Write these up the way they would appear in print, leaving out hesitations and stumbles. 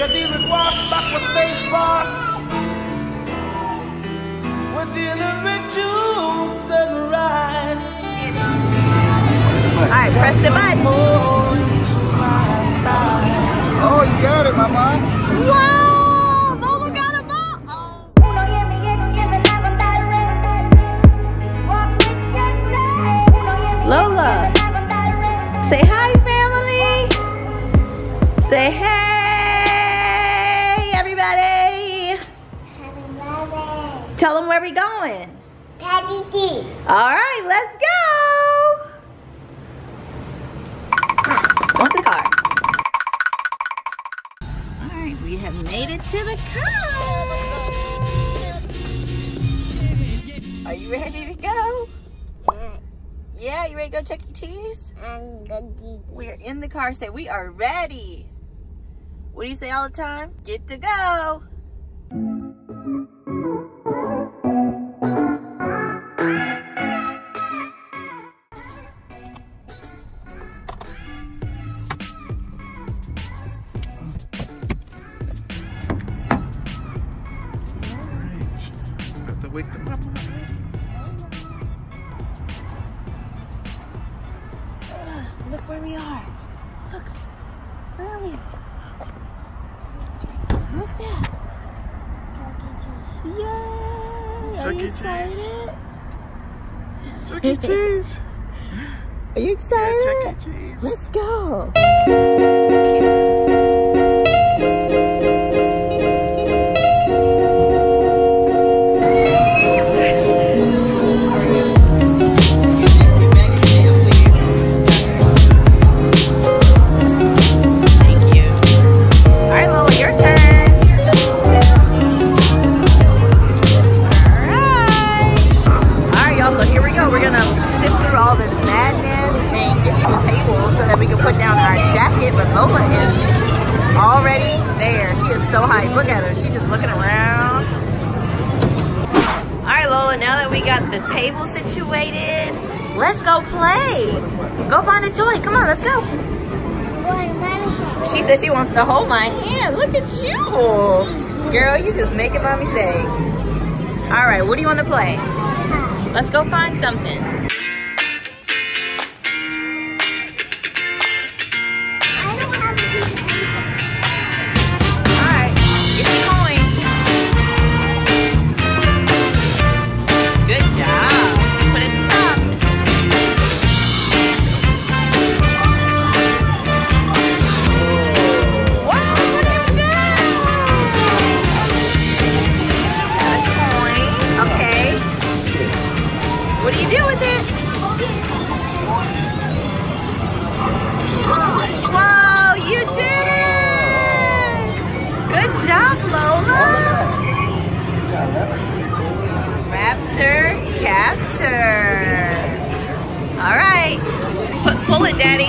Je dis le droit, back for stay far. We're dealing with jewels and rights. Alright, press the button. Oh, you got it, mama. Whoa! Lola got a ball! Oh. Lola! Say hi, family! Say hey! Tell them where we're going. Daddy D. All right, let's go. Go to the car. All right, we have made it to the car. Are you ready to go? Yeah. Yeah, you ready to go Chuck E. Cheese? I'm ready. We're in the car. Say, we are ready. What do you say all the time? Get to go. Look where we are. Look. Where are we? What's that? Yay! Chuck E. Cheese. Are you excited? Chuck E. Cheese. Are you excited? Yeah, Chuck E. Cheese. Let's go. Table situated. Let's go play. Go find a toy. Come on, let's go. She said she wants to hold my hand. Look at you. Girl, you just making mommy say. All right, what do you want to play? Let's go find something. Pull it, Daddy.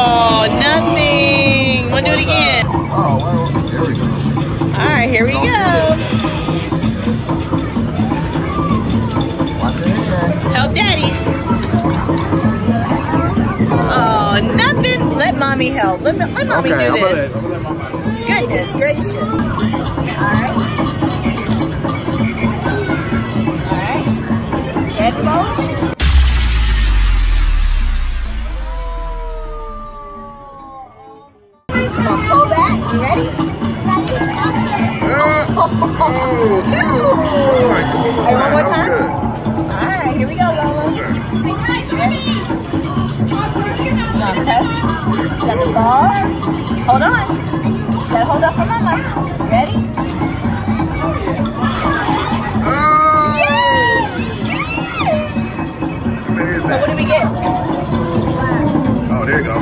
Oh, nothing. We'll do it again. Oh, well, here we go. All right, here we go. Help, Daddy. Nothing. Let mommy help. Let mommy do this. Goodness gracious. All right. All right. Red ball. Come on, pull back. You ready? One more time. All right. Here we go, Lola. Press. Got the ball. Hold on. Gotta hold up for mama. Ready? Yes! Yes! So what did we get? Oh, there you go.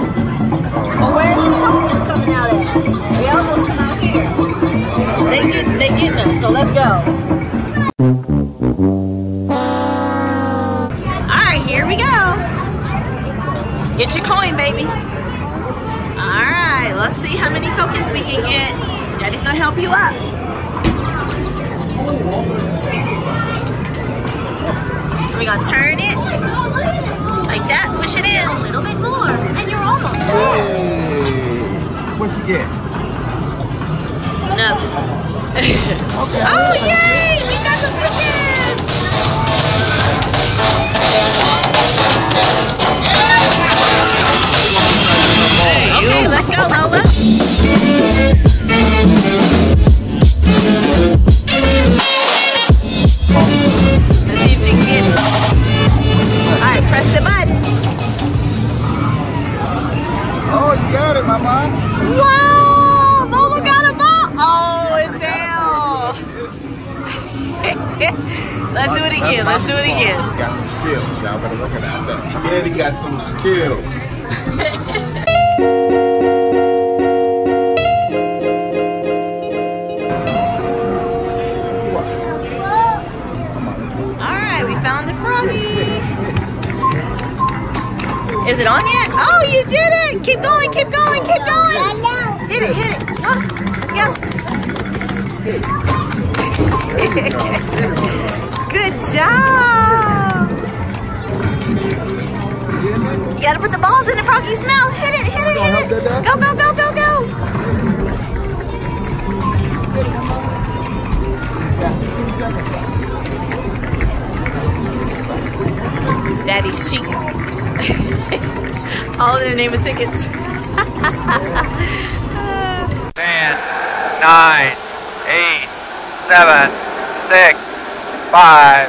Oh, where's the token coming out at? They all supposed to come out here. Oh, they getting us, so let's go. Alright, here we go. Get your coin, baby. All right, let's see how many tokens we can get. Daddy's gonna help you up. gonna turn it like that, push it in a little bit more, and you're almost there. What'd you get? Nothing. Okay. Oh, yay! We got some tickets! Okay, let's go, Lola. Press the button. Oh, you got it, Mama. Wow, Lola got a ball. Oh, it fell. Let's do it again. Let's do it again. You got some skills. Y'all better recognize that. Daddy got some skills. All right, we found the froggy. Is it on yet? Oh, you did it! Keep going, keep going, keep going! Hit it, hit it. Come on, let's go. Good job! You gotta put the balls in the froggy's mouth. Hit it, hit it, hit it. Go, go, go, go, go! Daddy's cheating. All in the name of tickets. 10, 9, 8, 7, 6, 5,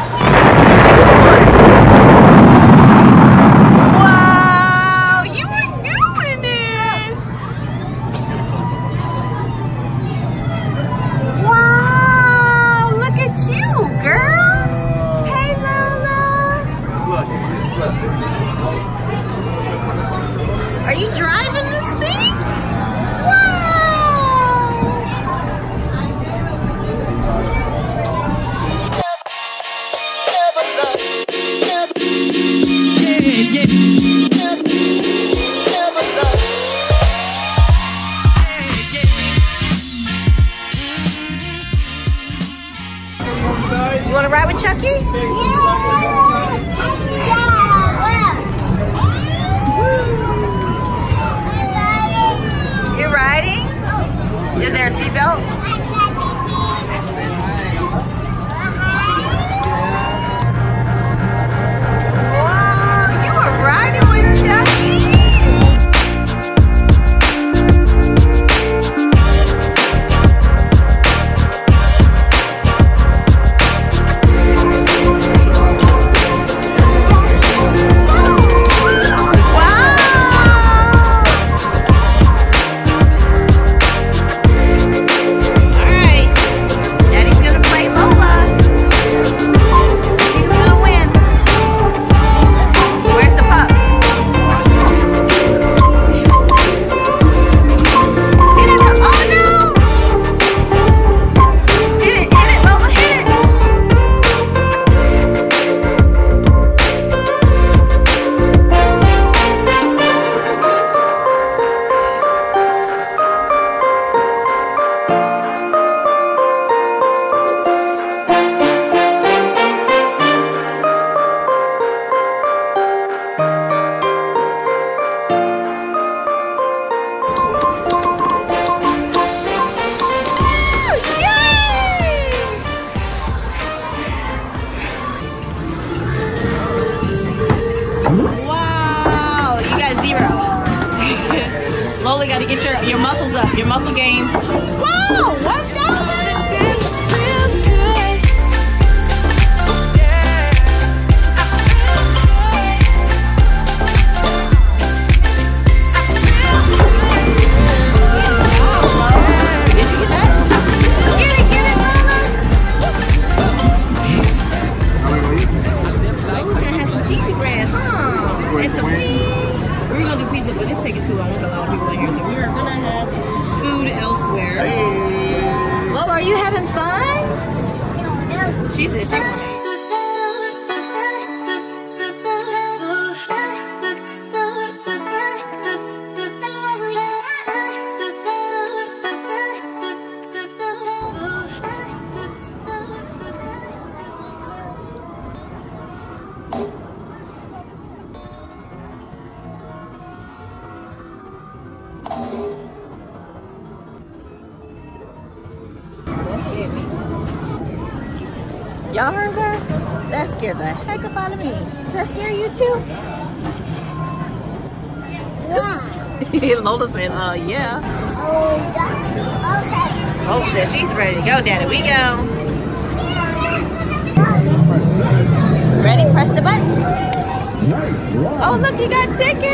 Wow, you were doing it! Wow, look at you, girl. Are you driving this thing? Wow! You want to ride with Chuck E.? Yeah! Riding? Is there a seatbelt? Wow, you are riding with Chuck E. Lola, gotta get your muscles up, your muscle game. Whoa, what's that? Y'all heard that? That scared the heck up out of me. Does that scare you too? Yeah. Lola said, yeah. Okay. Lola said she's ready to go, Daddy. We go. Ready? Press the button. Oh, look, you got tickets.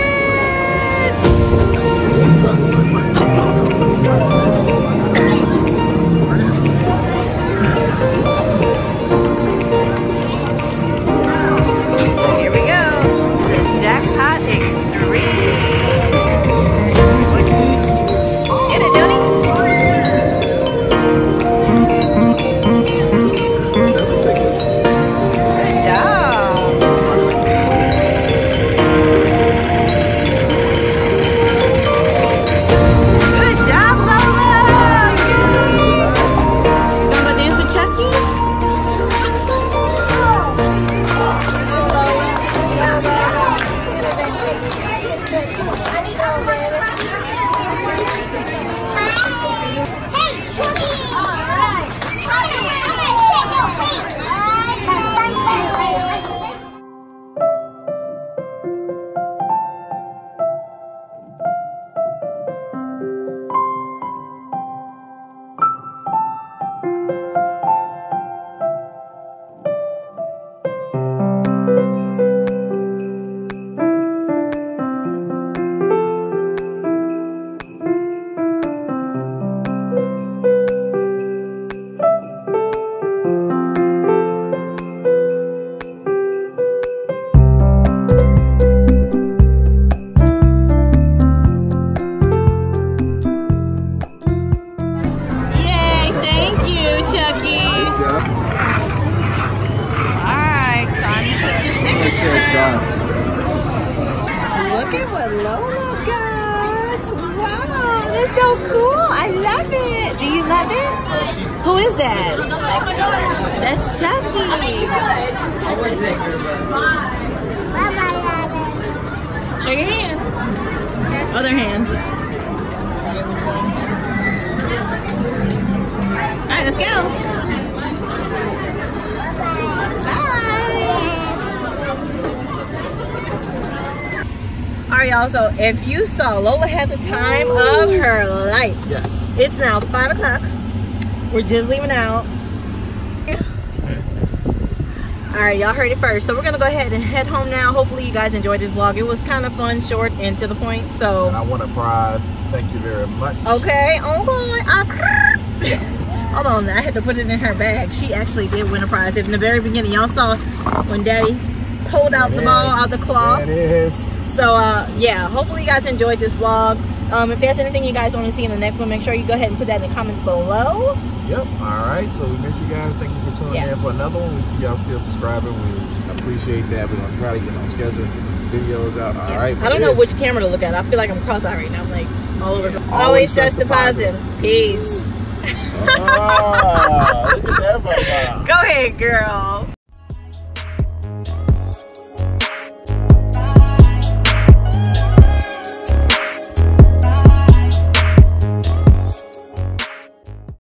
Look at what Lola got! Wow, that's so cool! I love it! Do you love it? Who is that? That's Chuck E. Cheese. Show your hand. Other hand. All right, let's go. Alright y'all, so if you saw, Lola had the time of her life. Yes. It's now 5 o'clock. We're just leaving out. Alright, y'all heard it first. So we're going to go ahead and head home now. Hopefully you guys enjoyed this vlog. It was kind of fun, short, and to the point. So. And I won a prize. Thank you very much. Okay. Yeah. Hold on, I had to put it in her bag. She actually did win a prize. If in the very beginning, y'all saw when Daddy pulled out the ball out of the claw. It is. So yeah, hopefully you guys enjoyed this vlog. If there's anything you guys want to see in the next one, make sure you go ahead and put that in the comments below. Yep, alright, so we miss you guys. Thank you for tuning in for another one. We see y'all still subscribing. We appreciate that. We're going to try to get on schedule and get videos out. Alright. I don't know which camera to look at. I feel like I'm cross-eyed right now. I'm like all over. Always trust the positive. Peace. Look at that, bye-bye. Go ahead, girl.